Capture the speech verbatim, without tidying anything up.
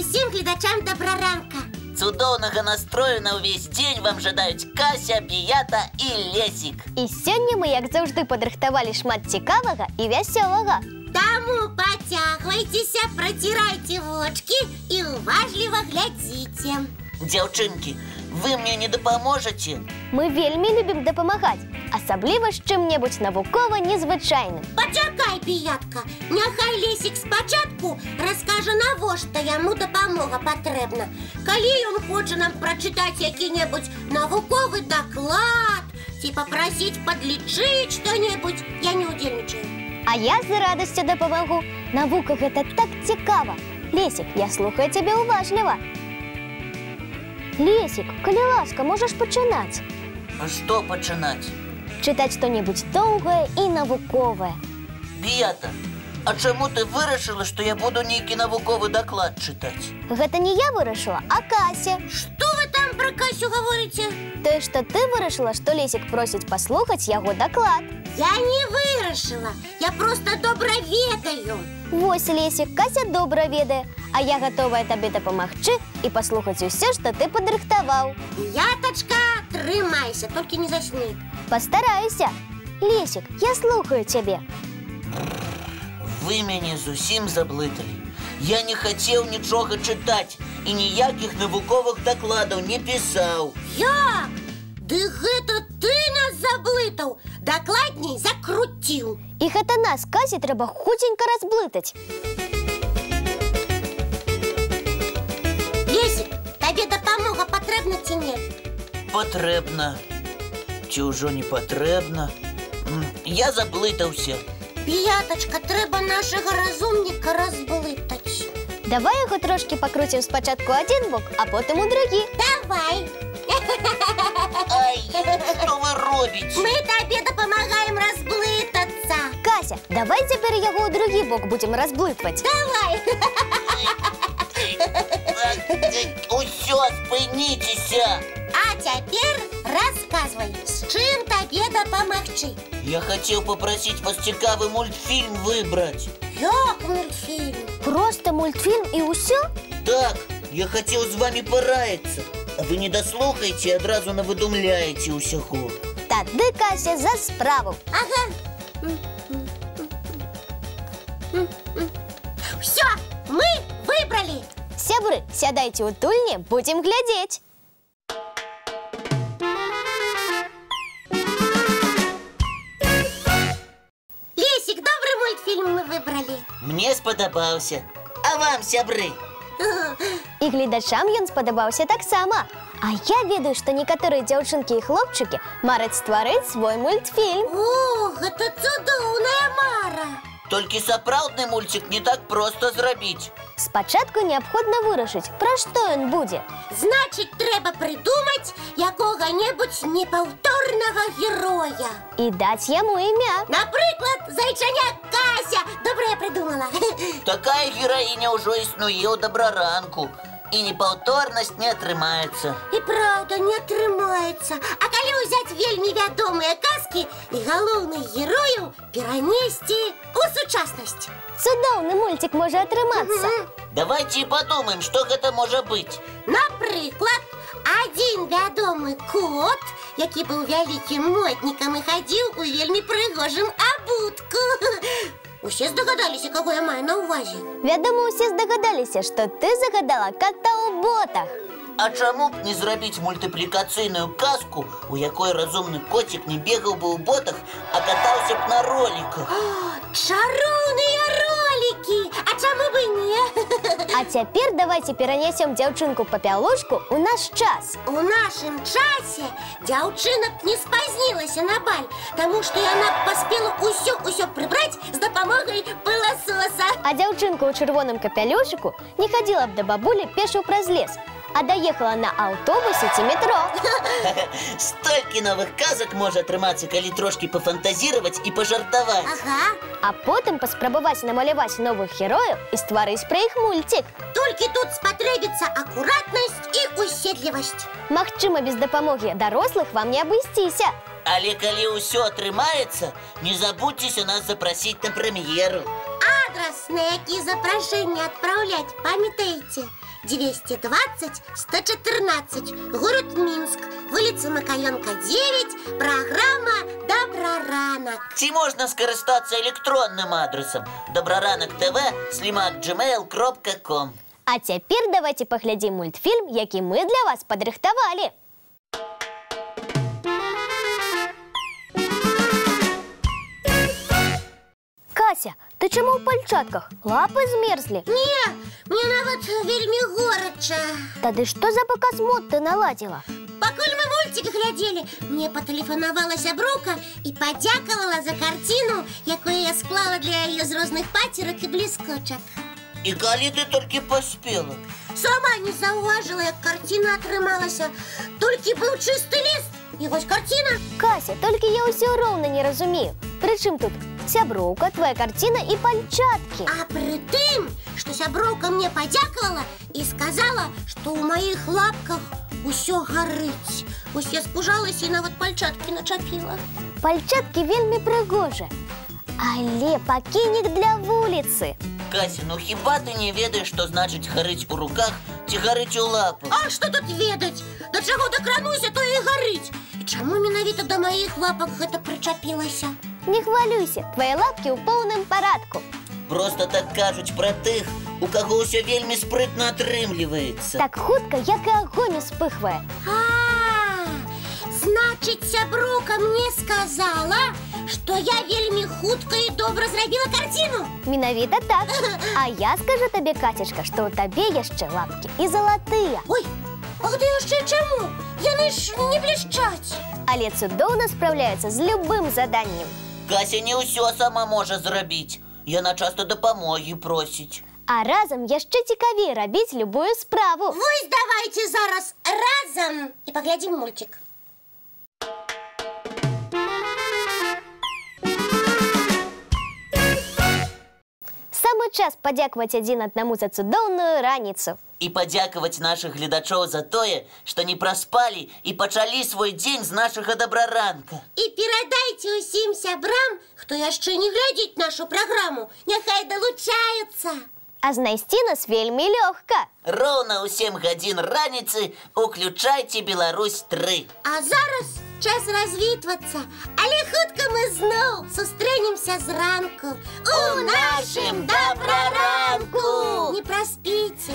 усім глядачам Дабраранка. Цудовного настрою на увесь день вам жадають Кася, Бията і Лесік. І сьогодні ми, як завжди, подрихтували шмат цікавого і веселого. Тому потягуйтеся, протирайте очки і уважливо глядите. Дівчинки, ви мені не допоможете? Ми вельми любимо допомагати, особливо з чим-небудь науково незвичайним. Почекай, Біятка, нехай Лесік спочатку розкаже, навошта йому допомога потрібна. Коли він хоче нам прочитати який-небудь науковий доклад, типа просить подлічити що-небудь, я не удельничаю. А я з радістю допомогу. Наука – це так цікаво. Лесік, я слухаю тебе уважливо. Лесик, коли ласка, можеш починати. А що починати? Читати що-небудь довге і наукове. Бията, а чому ти вирішила, що я буду некий науковий доклад читати? Гэта не я вирішила, а Кася. Що ви там про Касю говорите? Те, що ти вирішила, що Лесик просить послухати його доклад. Я не вирішила, я просто добре ведаю. Ось, Лесик, Кася добре ведає. А я готова тобі допомогти і послухати все, що ти подрихтував. Яточка, тримайся, тільки не засни. Постараюся. Лесик, я слухаю тебе. Ви мене зовсім заблитали. Я не хотів нічого читати і ніяких наукових докладів не писав. Як? Да это ти нас заблитав. Докладній закрутив. І гэта нас, Касі, треба хутенько розблитати. Тобі допомога потрібна чи ні? Потрібна. Чи вже не потрібна? Я заблитався. П'яточка, треба нашого розумника розблитати. Давай його трошки покрутимо спочатку один бок, а потім у другий. Давай. Ай, що ви робите? Ми тобі допомагаємо розблитатися. Кася, давай тепер його у другий бок будемо розблитувати. Давай. Усё, спынитесь! А теперь рассказывай, с чем тебе допомогти? Я хотел попросить вас цікавый мультфильм выбрать. Как мультфильм? Просто мультфильм и усё? Так, я хотел с вами пораиться. А вы не дослухаете и одразу навыдумляете усяку. Тогда, Кася, за справу. Ага. Всё, мы выбрали! Сябры, сядайте у тульни, будем глядеть. Лесик, добрый мультфильм мы выбрали. Мне сподобался. А вам, сябры? И глядачам ён сподобался так само. А я ведаю, что некоторые девчонки и хлопчики марят створить свой мультфильм. Ох, это цудовная мара. Толькі сапраўдны мультик не так просто зрабіць. Спачатку неабходна вырашыць, пра што ён будзе. Значыць, трэба прыдумаць якога-небудзь непаўторнага героя. І даць яму імя. Напрыклад, зайчаня Кася. Добра я прыдумала. Такая гераіня ўжо існуе ў Дабраранку. І непаўторнасць не атрымаецца. І правда, не атрымаецца. А калі ўзяць вельмі вядомыя казкі і галоўных герояў перанесці ў сучаснасць? Цудоўны мультик можа атрымацца. Давайте і падумаем, што гэта можа быць. Напрыклад, адзін вядомы кот, які быў вялікім моднікам і хадзіў у вельмі прыгожым абутку. Усе здогадаліся, кого я маю на увазі. Вядома, усе здогадаліся, што ты загадала кота ў ботах. А чаму б не зрабіць мультыплікацыйную казку, у якой разумны котик не бегаў бы ў ботах, а катаўся б на роліках? Чароўныя ролікі! А чаму бы не? А цяпер давайте перанесем дзяўчынку-папялушку ў наш час. У нашым часе дзяўчына б не спазнілася на баль, таму што яна паспела усё-усё прыбраць з дапамогай пыласоса. А дзяўчынка ў чырвоным капялюшыку не хадзіла б да бабулі пешу праз лес, а доехала на автобусе и метро. Столько новых казок может отрыматься, коли трошки пофантазировать и пожартовать. Ага. А потом поспробовать намалевать новых героев и створить про их мультик. Только тут спотребится аккуратность и уседливость. Магчыма без допомоги дорослых вам не обыстися. Але коли усё отрымается, не забудьтеся нас запросить на премьеру. Адрес, на який запрошение отправлять, памятайте. двести двадцать сто четырнадцать, город Минск, улица Макаренко, девять, программа Дабраранак. Чи можно скористаться электронным адресом дабраранак точка тв слимак точка джимейл точка ком. А теперь давайте поглядим мультфильм, який мы для вас подрихтовали. Кася, ты чему в пальчатках? Лапы змерзли? Не, мне навод вельми горячо. Тады что за показ мод ты наладила? Покуль мы мультики глядели, мне потелефоновала сябрука и подяковала за картину, якую я склала для ее з розных патерок и блескочек. И коли ты только поспела? Сама не зауважила, как картина отрымалась. Только был чистый лист, и вот картина. Кася, только я все ровно не разумею. Причем тут сяброўка, твоя картина и пальчатки? А при тым, что сяброўка мне подяковала и сказала, что у моих лапках усё горыть. Усё спужалась и на вот пальчатки начапила. Пальчатки вельми прыгожи, але пакінік для вулицы. Кася, ну хиба ты не ведаешь, что значит горыть у руках, ти горыть у лапах? А что тут ведать? До чего докрануся, то и горыть. И чему миновито до моих лапок это причапилося? Не хвалюйся, твои лапки у полным парадку. Просто так кажуть про тых, у кого все вельми спрытно отрымливается. Так хутка, як и огонь успыхвая. А, значит, сябрука мне сказала, что я вельми хутка и добро зробила картину. Миновито так. А я скажу тебе, Катюшка, что у тебе еще лапки и золотые. Ой, а ты еще чему? Яны ж не блещать. Але цудоўна справляется с любым заданием. Кася не все сама может зробить. Яна часто допомоги просить. А разом еще цікавей робить любую справу. Вось давайте зараз разом и поглядим мультик. Самый час подяковать один одному за цудоўную раніцу. И подяковать наших глядачов за то, что не проспали и почали свой день с нашего Дабраранка. И передайте усім сябрам, кто еще не глядит нашу программу, нехай долучаются. А знайсці нас вельми легко. Ровно у сем гадзін раніцы уключайте Беларусь три. А зараз час развитываться, але хутка мы снова сустрэнемся зранку у, у нашим Дабраранку. Не проспите.